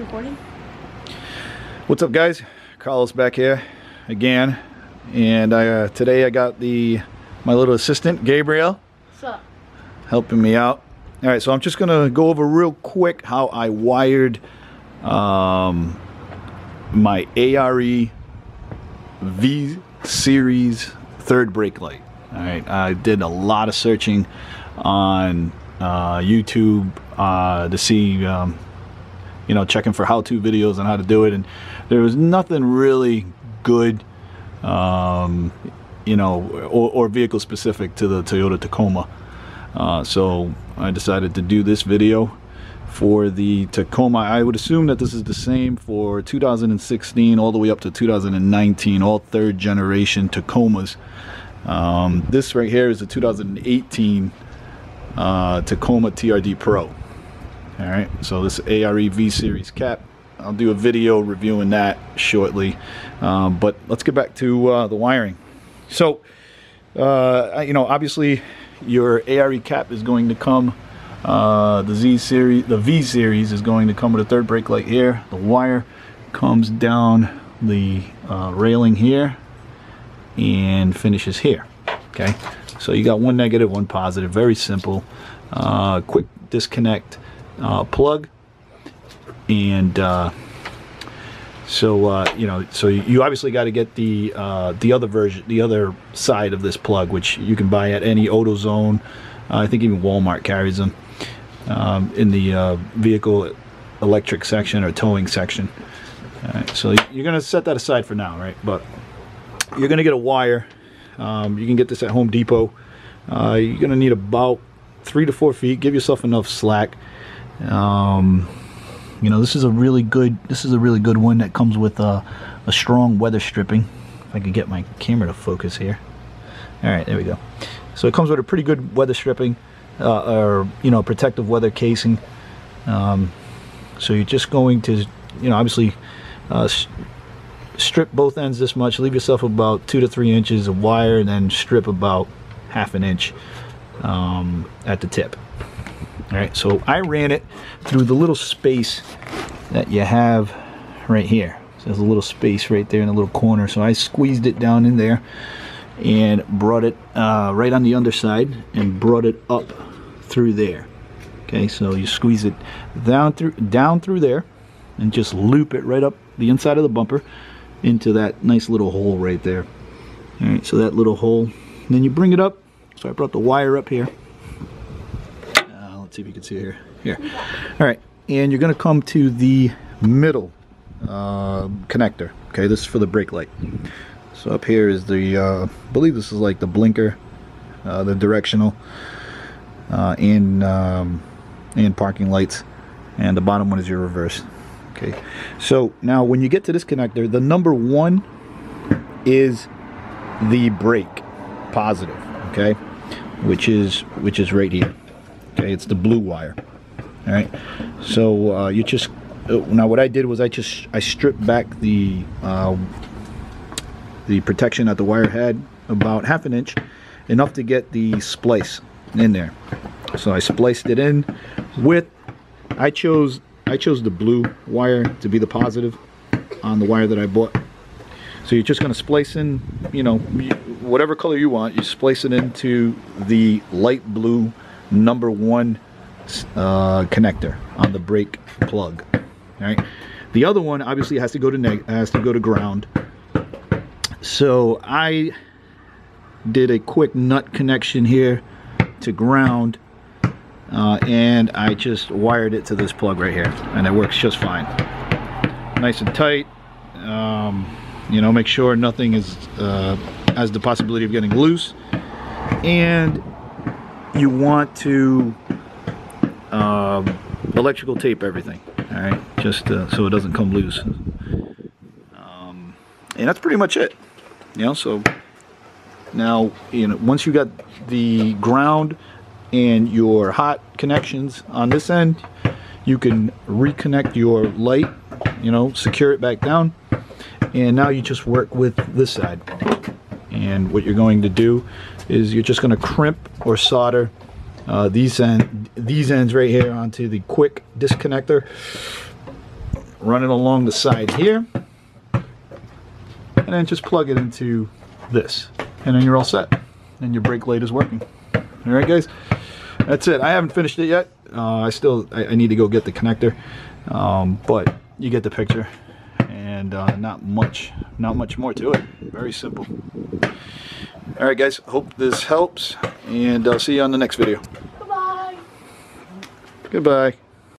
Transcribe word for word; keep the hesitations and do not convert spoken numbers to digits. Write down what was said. Recording. What's up, guys? Carlos back here again, and I, uh, today I got the my little assistant Gabriel. What's up? Helping me out. All right, so I'm just gonna go over real quick how I wired um, my A R E V series third brake light. All right, I did a lot of searching on uh, YouTube uh, to see. Um, you know, checking for how-to videos on how to do it, and there was nothing really good, um, you know, or, or vehicle specific to the Toyota Tacoma. Uh, so I decided to do this video for the Tacoma. I would assume that this is the same for two thousand sixteen all the way up to two thousand nineteen, all third generation Tacomas. Um, this right here is the two thousand eighteen uh, Tacoma T R D Pro. All right, so this A R E V series cap, I'll do a video reviewing that shortly, um, but let's get back to uh, the wiring. So, uh, you know, obviously your A R E cap is going to come, uh, the Z series, the V series is going to come with a third brake light here. The wire comes down the uh, railing here and finishes here. Okay, so you got one negative, one positive, very simple, uh, quick disconnect. Uh, plug, and uh, so uh, you know, so you obviously got to get the uh, the other version, the other side of this plug, which you can buy at any AutoZone. Uh, I think even Walmart carries them um, in the uh, vehicle electric section or towing section. All right, so you're gonna set that aside for now, right? But you're gonna get a wire. Um, you can get this at Home Depot. Uh, you're gonna need about three to four feet. Give yourself enough slack. Um, you know, this is a really good, this is a really good one that comes with a, a strong weather stripping. If I could get my camera to focus here. All right, there we go. So it comes with a pretty good weather stripping, uh, or, you know, protective weather casing. Um, so you're just going to, you know, obviously uh, strip both ends this much, leave yourself about two to three inches of wire, and then strip about half an inch um, at the tip. Alright, so I ran it through the little space that you have right here. So there's a little space right there in the little corner. So I squeezed it down in there and brought it uh, right on the underside and brought it up through there. Okay, so you squeeze it down through, down through there and just loop it right up the inside of the bumper into that nice little hole right there. Alright, so that little hole. And then you bring it up. So I brought the wire up here. See if you can see here. Here. All right, and you're going to come to the middle uh, connector. Okay, this is for the brake light. So up here is the, uh, I believe this is like the blinker, uh, the directional, uh, and um, and parking lights, and the bottom one is your reverse. Okay. So now when you get to this connector, the number one is the brake positive. Okay, which is which is right here. Okay, it's the blue wire. All right, so uh, you just now what I did was I just I stripped back the uh, the protection that the wire had about half an inch, enough to get the splice in there. So I spliced it in with I chose I chose the blue wire to be the positive on the wire that I bought. So you're just going to splice in, you know, whatever color you want. You splice it into the light blue number one uh, connector on the brake plug. All right, the other one obviously has to go to neg has to go to ground. So I did a quick nut connection here to ground, uh, and I just wired it to this plug right here, and it works just fine, nice and tight. Um, you know, make sure nothing is uh, has the possibility of getting loose, and you want to uh, electrical tape everything, all right, just uh, so it doesn't come loose. Um, and that's pretty much it, you know. So now, you know, once you got the ground and your hot connections on this end, you can reconnect your light, you know, secure it back down, and now you just work with this side. And what you're going to do is you're just going to crimp or solder uh, these, end, these ends right here onto the quick disconnector. run it along the side here, and then just plug it into this, and then you're all set, and your brake light is working. All right, guys, that's it. I haven't finished it yet. Uh, I still I, I need to go get the connector, um, but you get the picture, and uh, not much, not much more to it. Very simple. All right, guys. Hope this helps, and I'll see you on the next video. Goodbye. Goodbye.